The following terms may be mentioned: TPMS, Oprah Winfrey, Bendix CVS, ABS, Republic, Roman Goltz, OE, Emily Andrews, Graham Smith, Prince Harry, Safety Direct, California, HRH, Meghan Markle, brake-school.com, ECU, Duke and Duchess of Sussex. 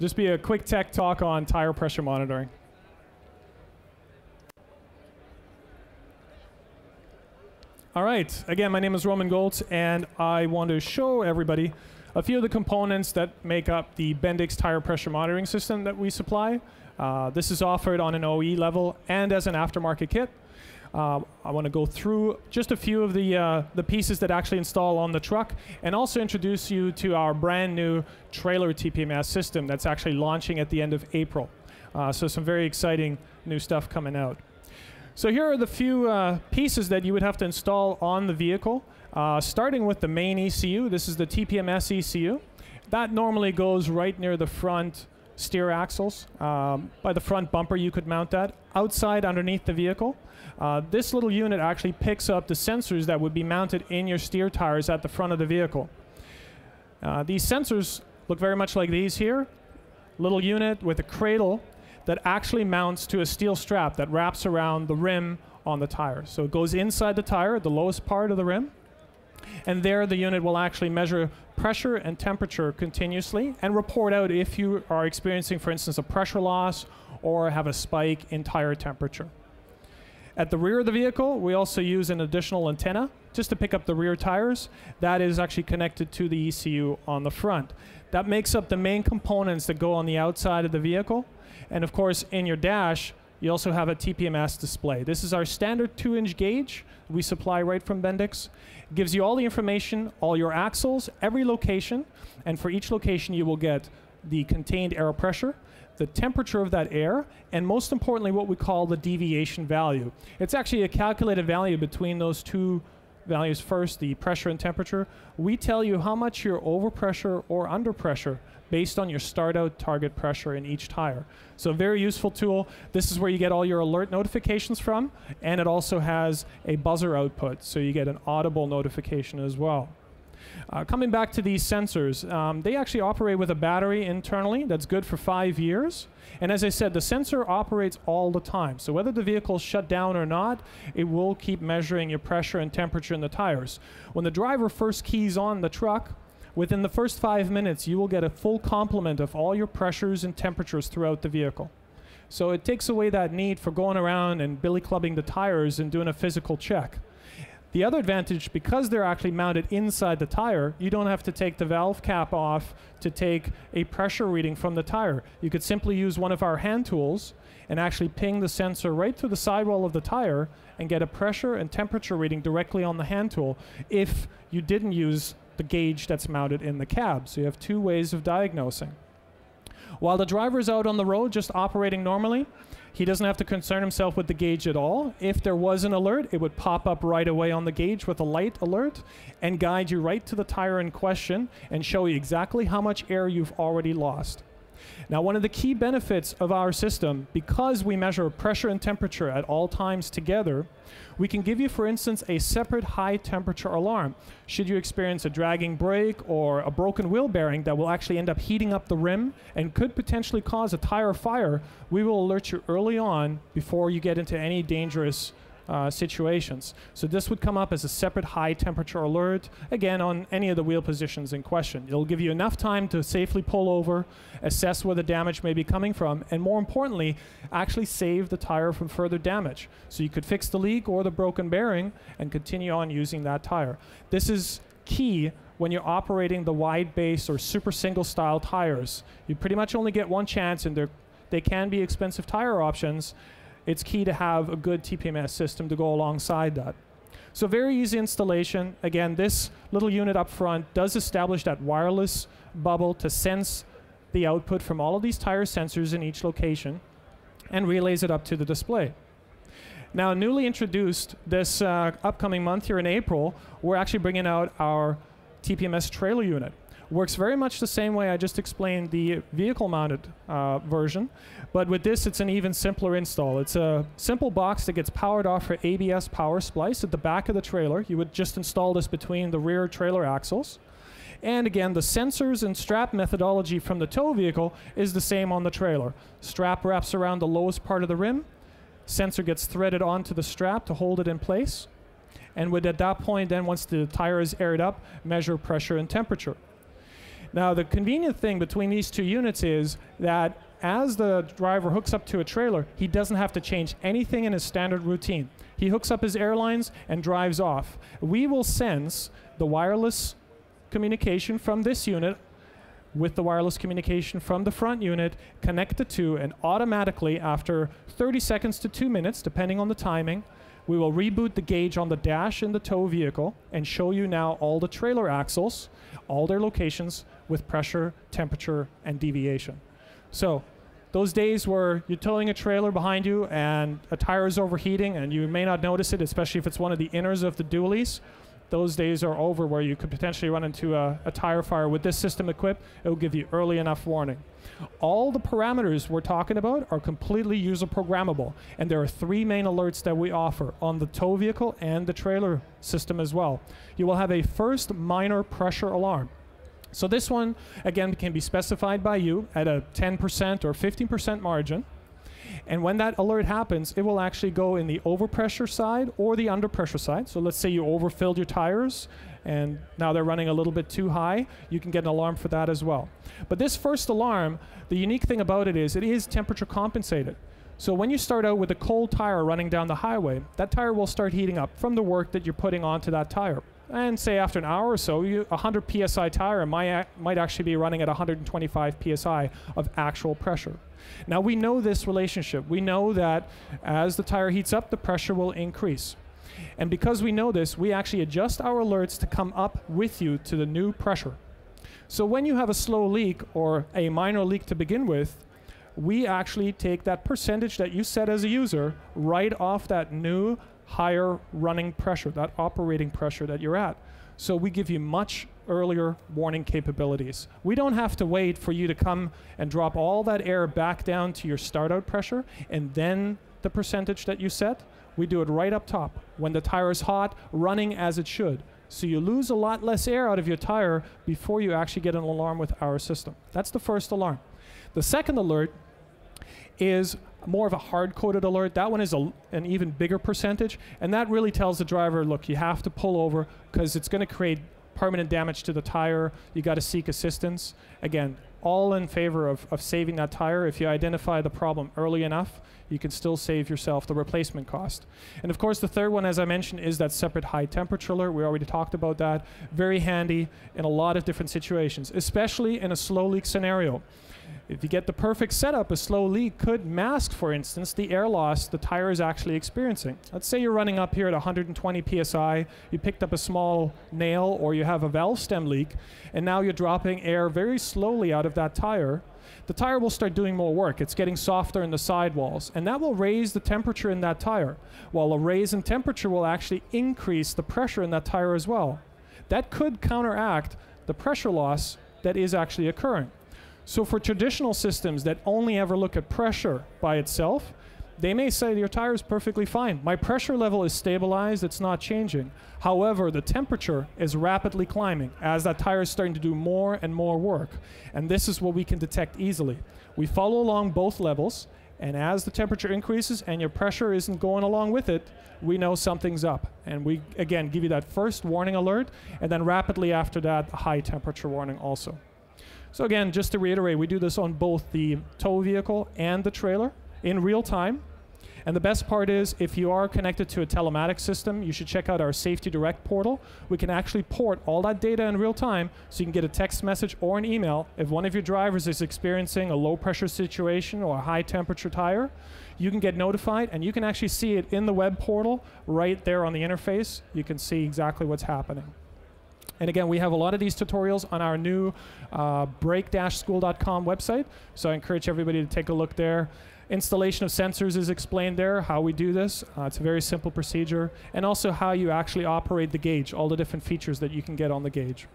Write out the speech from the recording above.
Just be a quick tech talk on tire pressure monitoring. All right, again, my name is Roman Goltz, and I want to show everybody a few of the components that make up the Bendix tire pressure monitoring system that we supply. This is offered on an OE level and as an aftermarket kit. I want to go through just a few of the pieces that actually install on the truck, and also introduce you to our brand new trailer TPMS system that's actually launching at the end of April. So some very exciting new stuff coming out. So here are the few pieces that you would have to install on the vehicle, starting with the main ECU. This is the TPMS ECU. That normally goes right near the front steer axles. By the front bumper, you could mount that outside underneath the vehicle. This little unit actually picks up the sensors that would be mounted in your steer tires at the front of the vehicle. These sensors look very much like these here. Little unit with a cradle that actually mounts to a steel strap that wraps around the rim on the tire. So it goes inside the tire, the lowest part of the rim, and there the unit will actually measure pressure and temperature continuously and report out if you are experiencing, for instance, a pressure loss or have a spike in tire temperature. At the rear of the vehicle, we also use an additional antenna just to pick up the rear tires. That is actually connected to the ECU on the front. That makes up the main components that go on the outside of the vehicle. And of course, in your dash, you also have a TPMS display. This is our standard 2-inch gauge we supply right from Bendix. It gives you all the information, all your axles, every location, and for each location you will get the contained air pressure, the temperature of that air, and most importantly what we call the deviation value. It's actually a calculated value between those two values first, the pressure and temperature. We tell you how much you're over pressure or under pressure based on your start out target pressure in each tire. So a very useful tool. This is where you get all your alert notifications from, and it also has a buzzer output, so you get an audible notification as well. Coming back to these sensors, they actually operate with a battery internally that's good for 5 years. And as I said, the sensor operates all the time. So whether the vehicle's shut down or not, it will keep measuring your pressure and temperature in the tires. When the driver first keys on the truck, within the first 5 minutes, you will get a full complement of all your pressures and temperatures throughout the vehicle. So it takes away that need for going around and billy clubbing the tires and doing a physical check. The other advantage, because they're actually mounted inside the tire, you don't have to take the valve cap off to take a pressure reading from the tire. You could simply use one of our hand tools and actually ping the sensor right through the sidewall of the tire and get a pressure and temperature reading directly on the hand tool if you didn't use the gauge that's mounted in the cab. So you have two ways of diagnosing. While the driver's out on the road just operating normally, he doesn't have to concern himself with the gauge at all. If there was an alert, it would pop up right away on the gauge with a light alert and guide you right to the tire in question and show you exactly how much air you've already lost. Now, one of the key benefits of our system, because we measure pressure and temperature at all times together, we can give you, for instance, a separate high temperature alarm. Should you experience a dragging brake or a broken wheel bearing that will actually end up heating up the rim and could potentially cause a tire fire, we will alert you early on before you get into any dangerous situations. So this would come up as a separate high temperature alert, again, on any of the wheel positions in question. It'll give you enough time to safely pull over, assess where the damage may be coming from, and more importantly, actually save the tire from further damage. So you could fix the leak or the broken bearing and continue on using that tire. This is key when you're operating the wide base or super single style tires. You pretty much only get one chance, and they can be expensive tire options. It's key to have a good TPMS system to go alongside that. So very easy installation. Again, this little unit up front does establish that wireless bubble to sense the output from all of these tire sensors in each location and relays it up to the display. Now, newly introduced this upcoming month here in April, we're actually bringing out our TPMS trailer unit. Works very much the same way I just explained the vehicle-mounted version, but with this it's an even simpler install. It's a simple box that gets powered off for ABS power splice at the back of the trailer. You would just install this between the rear trailer axles. And again, the sensors and strap methodology from the tow vehicle is the same on the trailer. Strap wraps around the lowest part of the rim. Sensor gets threaded onto the strap to hold it in place. And at that point, then once the tire is aired up, measure pressure and temperature. Now, the convenient thing between these two units is that as the driver hooks up to a trailer, he doesn't have to change anything in his standard routine. He hooks up his air lines and drives off. We will sense the wireless communication from this unit with the wireless communication from the front unit, connect the two, and automatically, after 30 seconds to 2 minutes, depending on the timing, we will reboot the gauge on the dash in the tow vehicle and show you now all the trailer axles, all their locations with pressure, temperature, and deviation. So those days where you're towing a trailer behind you and a tire is overheating and you may not notice it, especially if it's one of the inners of the dualies, those days are over where you could potentially run into a tire fire. With this system equipped, it will give you early enough warning. All the parameters we're talking about are completely user programmable, and there are three main alerts that we offer on the tow vehicle and the trailer system as well. You will have a first minor pressure alarm. So this one, again, can be specified by you at a 10% or 15% margin. And when that alert happens, it will actually go in the overpressure side or the underpressure side. So let's say you overfilled your tires and now they're running a little bit too high. You can get an alarm for that as well. But this first alarm, the unique thing about it is temperature compensated. So when you start out with a cold tire running down the highway, that tire will start heating up from the work that you're putting onto that tire. And say after an hour or so, a 100 psi tire might actually be running at 125 psi of actual pressure. Now we know this relationship. We know that as the tire heats up, the pressure will increase. And because we know this, we actually adjust our alerts to come up with you to the new pressure. So when you have a slow leak or a minor leak to begin with, we actually take that percentage that you set as a user right off that new higher running pressure, that operating pressure that you're at. So we give you much earlier warning capabilities. We don't have to wait for you to come and drop all that air back down to your start out pressure and then the percentage that you set. We do it right up top when the tire is hot, running as it should. So you lose a lot less air out of your tire before you actually get an alarm with our system. That's the first alarm. The second alert is more of a hard-coded alert. That one is an even bigger percentage, and that really tells the driver, look, you have to pull over because it's going to create permanent damage to the tire. You got to seek assistance. Again, all in favor of saving that tire. If you identify the problem early enough, you can still save yourself the replacement cost. And of course, the third one, as I mentioned, is that separate high temperature alert. We already talked about that. Very handy in a lot of different situations, especially in a slow leak scenario. If you get the perfect setup, a slow leak could mask, for instance, the air loss the tire is actually experiencing. Let's say you're running up here at 120 psi, you picked up a small nail or you have a valve stem leak, and now you're dropping air very slowly out of that tire. The tire will start doing more work. It's getting softer in the sidewalls, and that will raise the temperature in that tire, while a raise in temperature will actually increase the pressure in that tire as well. That could counteract the pressure loss that is actually occurring. So for traditional systems that only ever look at pressure by itself, they may say your tire is perfectly fine. My pressure level is stabilized, it's not changing. However, the temperature is rapidly climbing as that tire is starting to do more and more work. And this is what we can detect easily. We follow along both levels, and as the temperature increases and your pressure isn't going along with it, we know something's up. And we, again, give you that first warning alert, and then rapidly after that, a high temperature warning also. So again, just to reiterate, we do this on both the tow vehicle and the trailer in real time. And the best part is, if you are connected to a telematics system, you should check out our Safety Direct portal. We can actually port all that data in real time, so you can get a text message or an email. If one of your drivers is experiencing a low pressure situation or a high temperature tire, you can get notified, and you can actually see it in the web portal right there on the interface. You can see exactly what's happening. And again, we have a lot of these tutorials on our new brake-school.com website, so I encourage everybody to take a look there. Installation of sensors is explained there, how we do this. It's a very simple procedure, and also how you actually operate the gauge, all the different features that you can get on the gauge.